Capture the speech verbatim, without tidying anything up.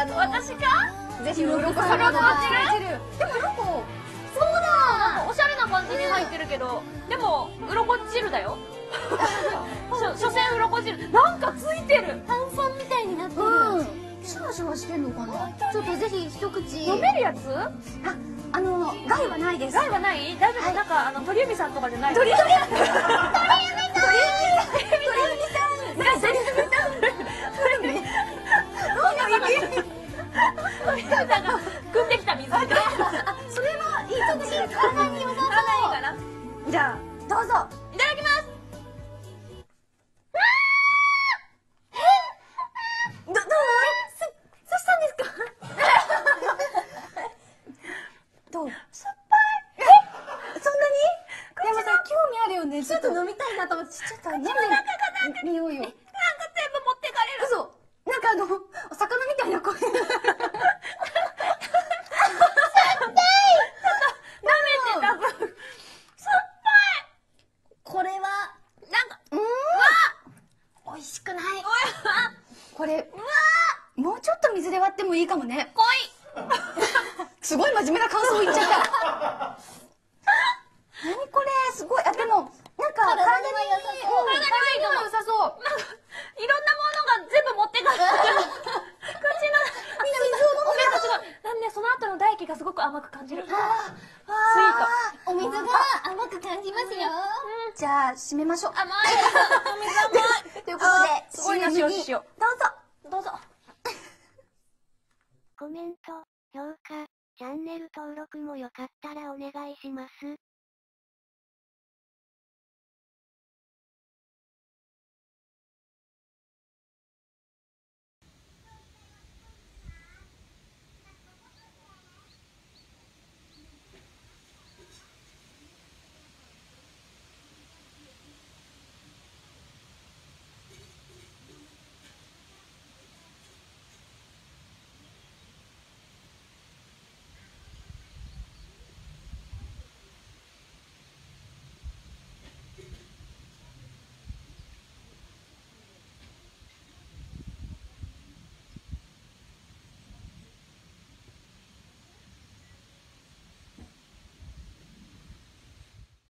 あの私かぜひロコからも入ってる。でもロコそうだおしゃれな感じに入ってるけど、でもうろこ汁だよ。しょせんうろこ汁なんかついてる。炭酸みたいになってる。シュワシュワしてんのかな。ちょっとぜひ一口。飲めるやつ？あ、あの害はないです。害はない？大丈夫？なんかあの鳥海さんとかじゃない。鳥海さん。鳥海さん。鳥海さん。鳥海さん。鳥海さん。鳥海さんが汲んできた水。それはいい特徴。体に良さそう。体にいいかな。じゃあどうぞ。いただきます。ちょっと飲みたいなと思って、ちょっと飲んでみようよ。なんか全部持ってかれる。嘘。なんかあの、お魚みたいな声。酸っぱい。舐めてた分。酸っぱい。これは、なんか、うわ。美味しくない。これ、うわ。もうちょっと水で割ってもいいかもね。濃い。すごい真面目な感想言っちゃった。何これ、すごい。あ、でも。なんか体にいいのも良さそう。いろんなものが全部持ってかれて口の水を飲んでなんでその後の唾液がすごく甘く感じる。スイートお水が甘く感じますよ。じゃあ締めましょう。甘いお水甘いということで シーエム にどうぞどうぞ。コメント評価チャンネル登録もよかったらお願いします。